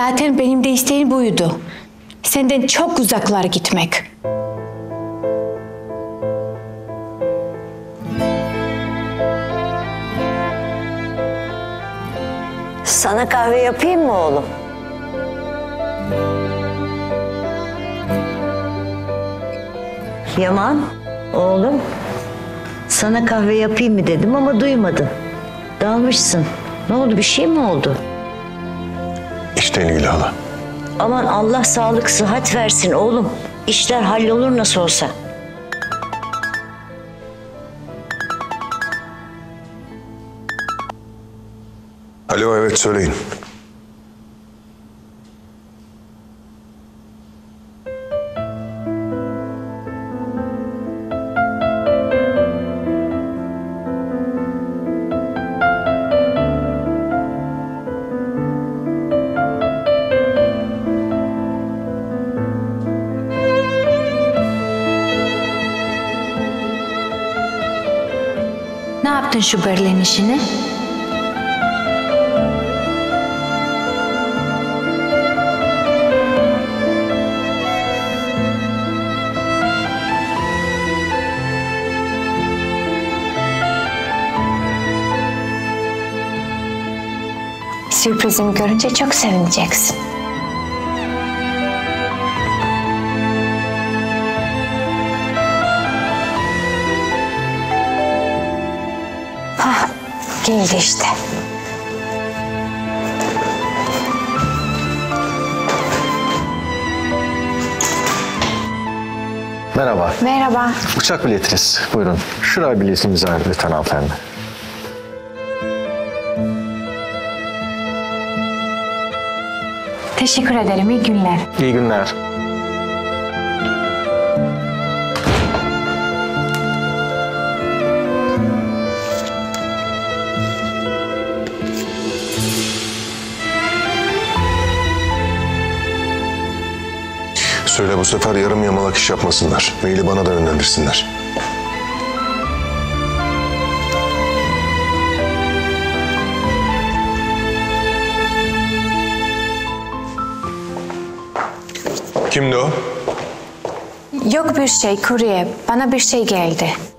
Zaten benim de isteğim buydu. Senden çok uzaklara gitmek. Sana kahve yapayım mı oğlum? Yaman, oğlum. Sana kahve yapayım mı dedim ama duymadın. Dalmışsın. Ne oldu, bir şey mi oldu? İşten ilgili hala. Aman Allah sağlık sıhhat versin oğlum. İşler hallolur nasıl olsa. Alo, evet söyleyin. Ne yaptın şu Berlin işini? Sürprizimi görünce çok sevineceksin. Hah, geldi işte. Merhaba. Merhaba. Uçak biletiniz. Buyurun. Şuraya biletiniz var lütfen hanımefendi. Teşekkür ederim. İyi günler. İyi günler. Söyle bu sefer yarım yamalak iş yapmasınlar. Maili bana da yönlendirsinler. Kimdi o? Yok bir şey, kurye. Bana bir şey geldi.